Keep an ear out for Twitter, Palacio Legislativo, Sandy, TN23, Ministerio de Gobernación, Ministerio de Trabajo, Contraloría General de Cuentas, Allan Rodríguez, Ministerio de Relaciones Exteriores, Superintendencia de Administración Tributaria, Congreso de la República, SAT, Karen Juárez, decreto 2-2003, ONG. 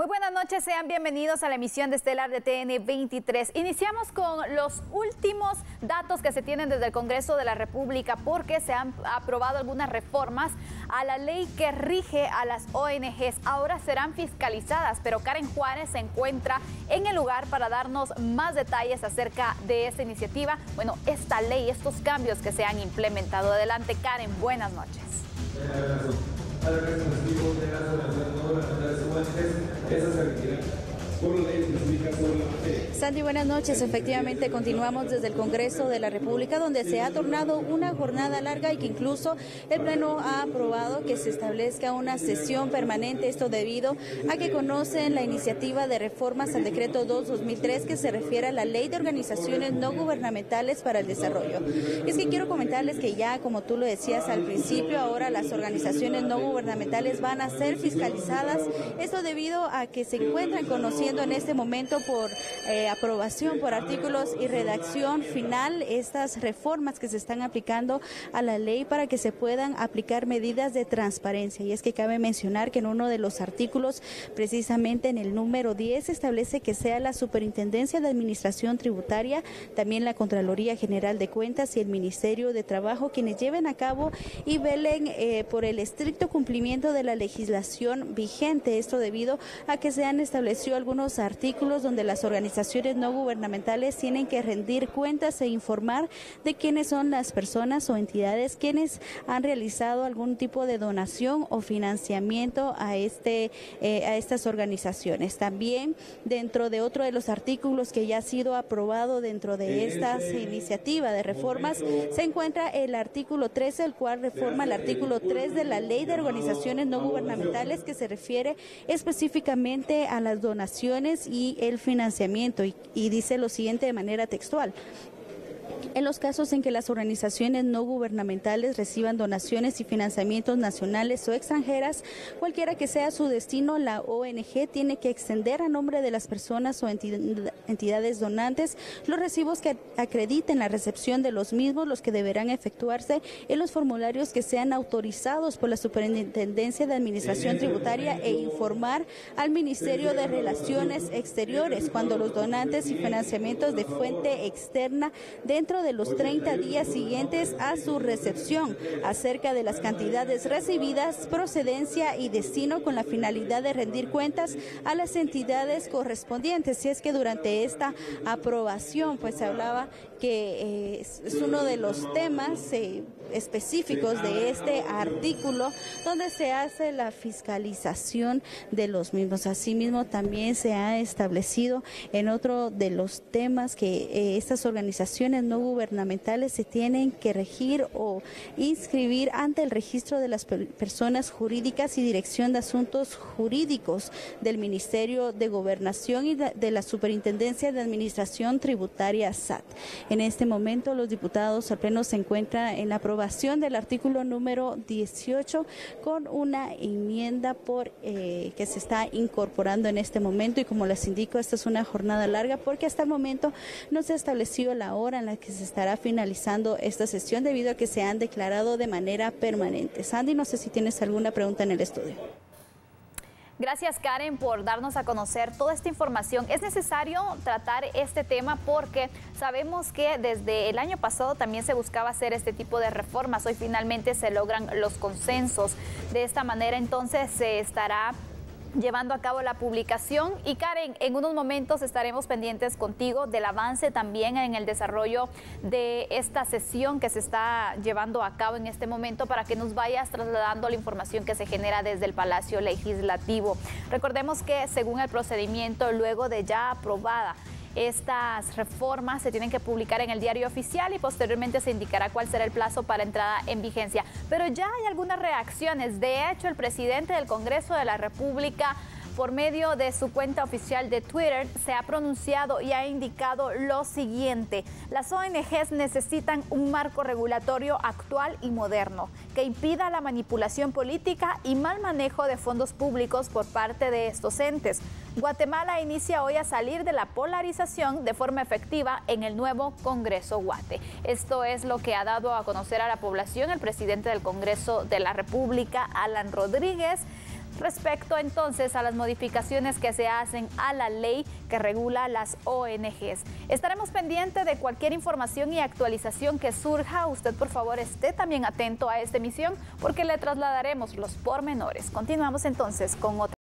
Muy buenas noches, sean bienvenidos a la emisión de Estelar de TN23. Iniciamos con los últimos datos que se tienen desde el Congreso de la República, porque se han aprobado algunas reformas a la ley que rige a las ONGs. Ahora serán fiscalizadas, pero Karen Juárez se encuentra en el lugar para darnos más detalles acerca de esta iniciativa. Bueno, esta ley, estos cambios que se han implementado. Adelante, Karen, buenas noches. Sandy, buenas noches. Efectivamente, continuamos desde el Congreso de la República, donde se ha tornado una jornada larga y que incluso el Pleno ha aprobado que se establezca una sesión permanente, esto debido a que conocen la iniciativa de reformas al decreto 2-2003 que se refiere a la ley de organizaciones no gubernamentales para el desarrollo. Es que quiero comentarles que ya, como tú lo decías al principio, ahora las organizaciones no gubernamentales van a ser fiscalizadas, esto debido a que se encuentran conociendo en este momento por aprobación por artículos y redacción final estas reformas que se están aplicando a la ley para que se puedan aplicar medidas de transparencia. Y es que cabe mencionar que en uno de los artículos, precisamente en el número 10, se establece que sea la Superintendencia de Administración Tributaria, también la Contraloría General de Cuentas y el Ministerio de Trabajo quienes lleven a cabo y velen por el estricto cumplimiento de la legislación vigente, esto debido a que se han establecido algunos artículos donde las organizaciones no gubernamentales tienen que rendir cuentas e informar de quiénes son las personas o entidades quienes han realizado algún tipo de donación o financiamiento a estas organizaciones. También dentro de otro de los artículos que ya ha sido aprobado dentro de esta iniciativa de reformas se encuentra el artículo 13, el cual reforma el artículo 3 de la ley de organizaciones no gubernamentales que se refiere específicamente a las donaciones y el financiamiento y dice lo siguiente de manera textual. En los casos en que las organizaciones no gubernamentales reciban donaciones y financiamientos nacionales o extranjeras, cualquiera que sea su destino, la ONG tiene que extender a nombre de las personas o entidades donantes los recibos que acrediten la recepción de los mismos, los que deberán efectuarse en los formularios que sean autorizados por la Superintendencia de Administración Tributaria e informar al Ministerio de Relaciones Exteriores cuando los donantes y financiamientos de fuente externa dentro de los 30 días siguientes a su recepción acerca de las cantidades recibidas, procedencia y destino con la finalidad de rendir cuentas a las entidades correspondientes. Si es que durante esta aprobación pues se hablaba que es uno de los temas específicos de este artículo donde se hace la fiscalización de los mismos. Asimismo también se ha establecido en otro de los temas que estas organizaciones no gubernamentales se tienen que regir o inscribir ante el registro de las personas jurídicas y dirección de asuntos jurídicos del Ministerio de Gobernación y de la Superintendencia de Administración Tributaria SAT. En este momento los diputados al Pleno se encuentran en la aprobación del artículo número 18 con una enmienda que se está incorporando en este momento y como les indico, esta es una jornada larga porque hasta el momento no se ha establecido la hora en la que se estará finalizando esta sesión debido a que se han declarado de manera permanente. Sandy, no sé si tienes alguna pregunta en el estudio. Gracias, Karen, por darnos a conocer toda esta información. Es necesario tratar este tema porque sabemos que desde el año pasado también se buscaba hacer este tipo de reformas. Hoy finalmente se logran los consensos. De esta manera entonces se estará llevando a cabo la publicación. Y Karen, en unos momentos estaremos pendientes contigo del avance también en el desarrollo de esta sesión que se está llevando a cabo en este momento para que nos vayas trasladando la información que se genera desde el Palacio Legislativo. Recordemos que según el procedimiento, luego de ya aprobada estas reformas se tienen que publicar en el diario oficial y posteriormente se indicará cuál será el plazo para entrada en vigencia. Pero ya hay algunas reacciones. De hecho, el presidente del Congreso de la República, por medio de su cuenta oficial de Twitter, se ha pronunciado y ha indicado lo siguiente. Las ONGs necesitan un marco regulatorio actual y moderno que impida la manipulación política y mal manejo de fondos públicos por parte de estos entes. Guatemala inicia hoy a salir de la polarización de forma efectiva en el nuevo Congreso Guate. Esto es lo que ha dado a conocer a la población el presidente del Congreso de la República, Allan Rodríguez, Respecto entonces a las modificaciones que se hacen a la ley que regula las ONGs. Estaremos pendientes de cualquier información y actualización que surja. Usted, por favor, esté también atento a esta emisión porque le trasladaremos los pormenores. Continuamos entonces con otra.